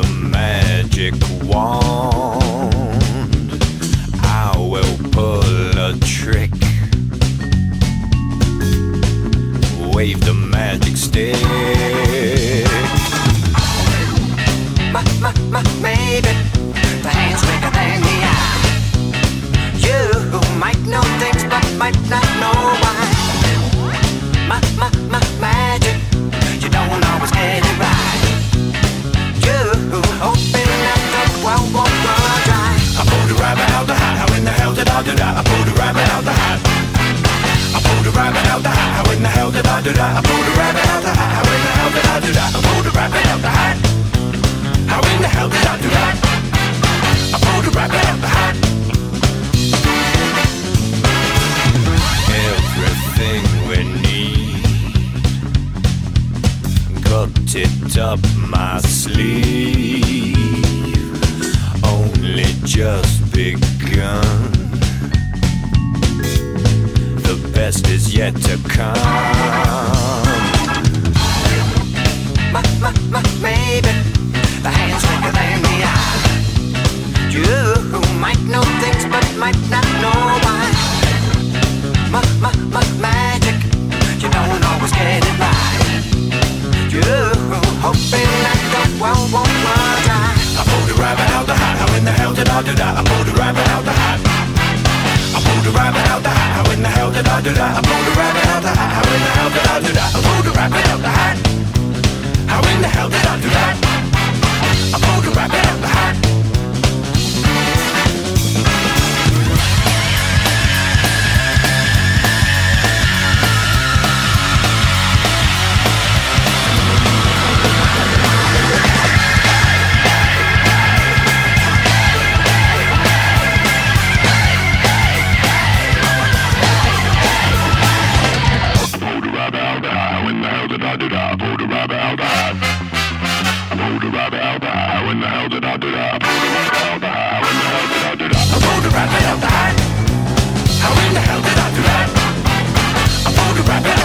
the magic wand, I will pull a trick, wave the magic stick. Maybe the hand's bigger than the eye. You might know things but might not know why. Magic, you don't always get it right. I pulled a rabbit out the hat. How in the hell did I do that? I pulled a rabbit out the hat. How in the hell did I do that? I pulled a rabbit out the hat. Everything we need, got it up my sleeve. Only just begun. The best is yet to come. Maybe the hand's bigger than the eye. You might know things but might not know why. Magic, you don't always get it right. You hoping that the world won't run dry. I pulled a rabbit out the hat. How in the hell did I do that? I pulled a rabbit out the hat. I pulled a rabbit out the hat. How in the hell did I do that? I pulled a rabbit out the hat. How in the hell did I do that? I pulled a rabbit out the hat. How in the hell did I do that? I pulled a rabbit out the hat. How in the hell did I do that? I pulled a rabbit.